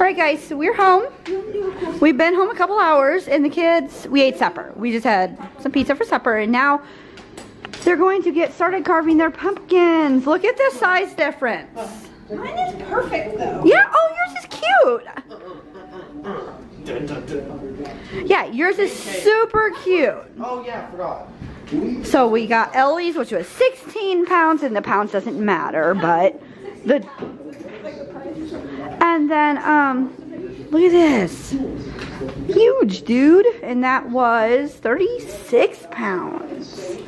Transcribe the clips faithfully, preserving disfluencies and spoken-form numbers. Alright guys, so we're home. We've been home a couple hours and the kids, we ate supper. We just had some pizza for supper and now they're going to get started carving their pumpkins. Look at the size difference. Mine is perfect though. Yeah, oh yours is cute. Yeah, yours is super cute. Oh yeah, I forgot. So we got Ellie's, which was sixteen pounds, and the pounds doesn't matter, but the... And then, um, look at this. Huge, dude. And that was thirty-six pounds.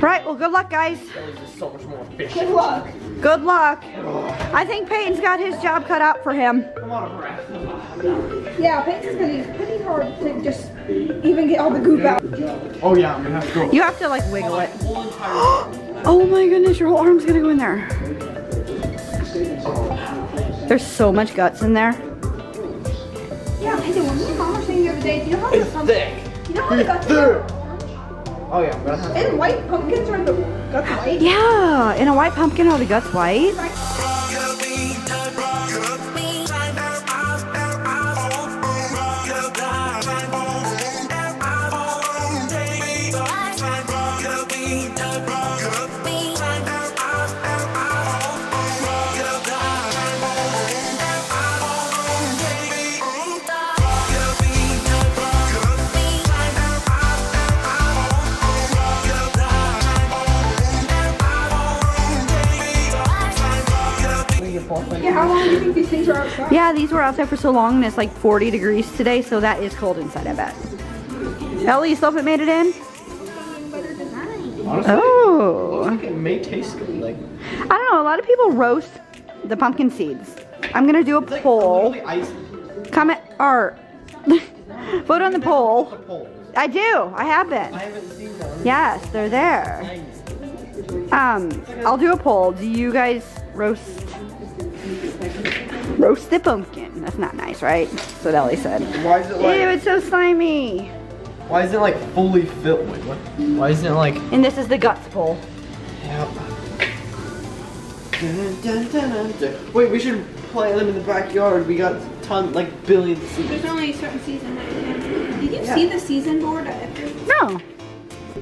Right, well, good luck, guys. So much more good luck. Good luck. I think Peyton's got his job cut out for him. Come on, yeah, Peyton's going to be pretty hard to just even get all the goop out. Oh, yeah, I'm going to have to go. You have to, like, wiggle it. Oh, my goodness, your whole arm's going to go in there. There's so much guts in there. Yeah, Peyton, when me and Mom were saying the other day, do you know how it's the pumpkins, you know how the guts are orange? Oh yeah, but I and white pumpkins are the guts white? Yeah, in a white pumpkin are the guts white? Yeah, how long do you think these things are outside? Yeah, these were outside for so long and it's like forty degrees today, so that is cold inside, I bet. Ellie, you still haven't made it in? Honestly, oh. It, like it may taste good. Like, I don't know, a lot of people roast the pumpkin seeds. I'm going to do a it's poll. Like comment, or vote on the poll. The poll. I do, I have been. I haven't seen them. Yes, they're there. Um, I'll do a poll. Do you guys roast... Roast the pumpkin. That's not nice, right? That's what Ellie said. Why is it like... Ew, it's so slimy. Why isn't it like fully filled? Wait, what? Why isn't it like... And this is the guts bowl. Yep. Dun, dun, dun, dun, dun. Wait, we should plant them in the backyard. We got tons, like billions of seeds. There's only a certain season. Did you yeah. see the season board? No.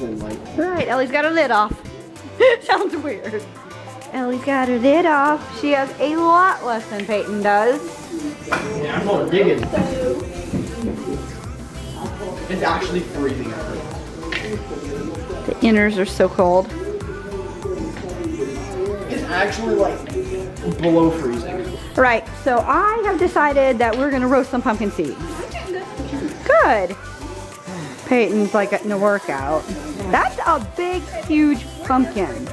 Alright, Ellie's got her lid off. Sounds weird. Ellie's got her lid off. She has a lot less than Peyton does. Yeah, I'm not digging. It's actually freezing out here. The inners are so cold. It's actually like below freezing. Right, so I have decided that we're gonna roast some pumpkin seeds. Good. Peyton's like in a workout. That's a big, huge pumpkin.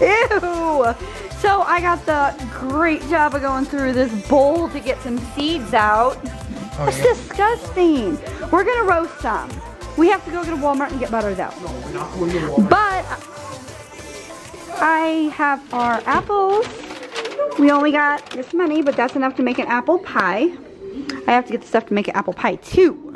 Ew! So I got the great job of going through this bowl to get some seeds out. Oh, that's yeah. disgusting. We're gonna roast some. We have to go to Walmart and get butter though. No, we're not going to Walmart. But I have our apples. We only got this many, but that's enough to make an apple pie. I have to get the stuff to make an apple pie too.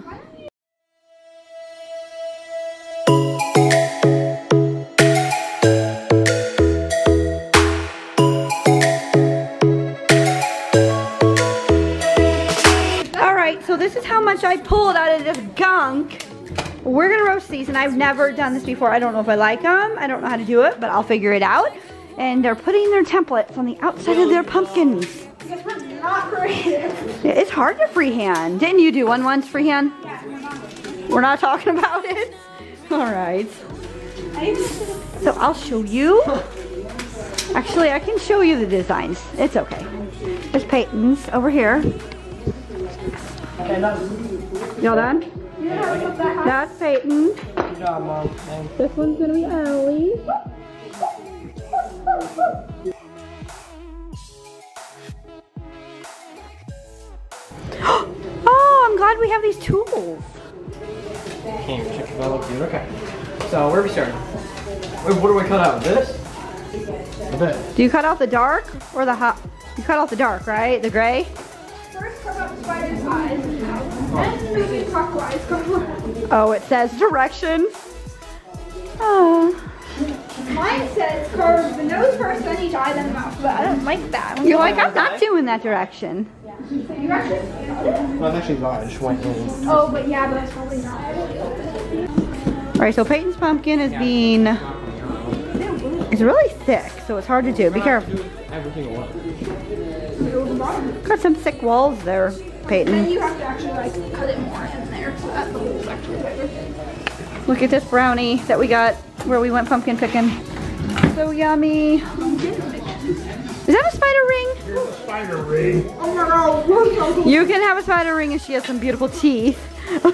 This is how much I pulled out of this gunk. We're gonna roast these, and I've never done this before. I don't know if I like them. I don't know how to do it, but I'll figure it out. And they're putting their templates on the outside of their pumpkins. Because we're not creative. It's hard to freehand. Didn't you do one once freehand? Yeah. We're not talking about it. All right. So I'll show you. Actually, I can show you the designs. It's okay. There's Peyton's over here. Y'all done? Yeah, that's Peyton. Good job, Mom. Thanks. This one's gonna be Ellie. Oh, I'm glad we have these tools. Can you check if I look good? Okay. So where are we starting? Wait, what do we cut out? This? This. Do you cut out the dark or the hot? You cut out the dark, right? The gray? First cut out the spider's eyes, then move it clockwise. Oh, it says directions. Oh. Mine says curve the nose first, then each eye, then the mouth. But I don't like that. You're like, I'm not doing that direction. Yeah. Well, it's actually large. White nose. Oh, but yeah, but it's probably not. Alright, so Peyton's pumpkin is being... It's really thick, so it's hard to do. Be careful. Got some thick walls there, Peyton. And you have to actually like cut it more in there, so that the hole's actually bigger. Look at this brownie that we got where we went pumpkin picking. So yummy. Is that a spider ring? Here's a spider ring. Oh my god. You can have a spider ring and she has some beautiful teeth.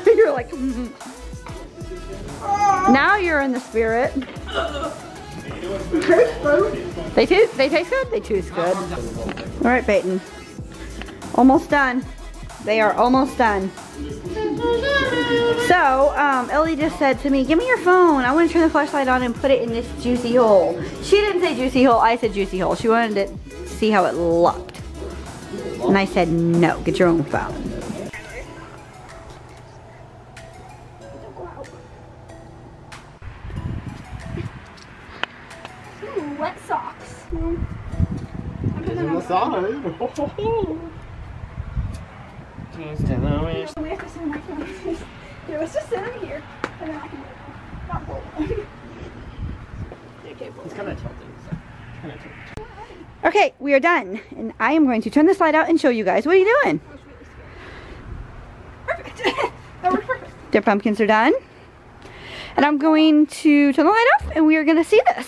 You're like, mm-hmm. Oh. Now you're in the spirit. They taste, they taste good? They taste good. All right, Peyton. Almost done. They are almost done. So, um, Ellie just said to me, give me your phone. I want to turn the flashlight on and put it in this juicy hole. She didn't say juicy hole. I said juicy hole. She wanted to see how it looked. And I said, no, get your own phone. Wet socks. Here, let's just sit in here, and then I can do it. Not bold. It's kind of tilting. Okay, we are done, and I am going to turn this light out and show you guys. What are you doing? Perfect. That worked perfect. Their pumpkins are done, and I'm going to turn the light off, and we are going to see this.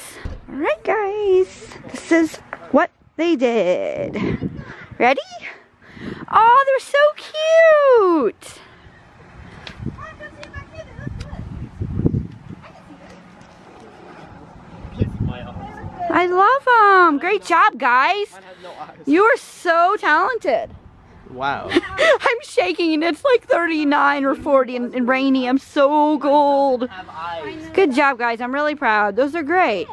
Alright guys, this is what they did. Ready? Oh, they're so cute! I love them! Great job guys! You are so talented! Wow. I'm shaking and it's like thirty-nine or forty and, and rainy. I'm so cold. Good job guys, I'm really proud. Those are great.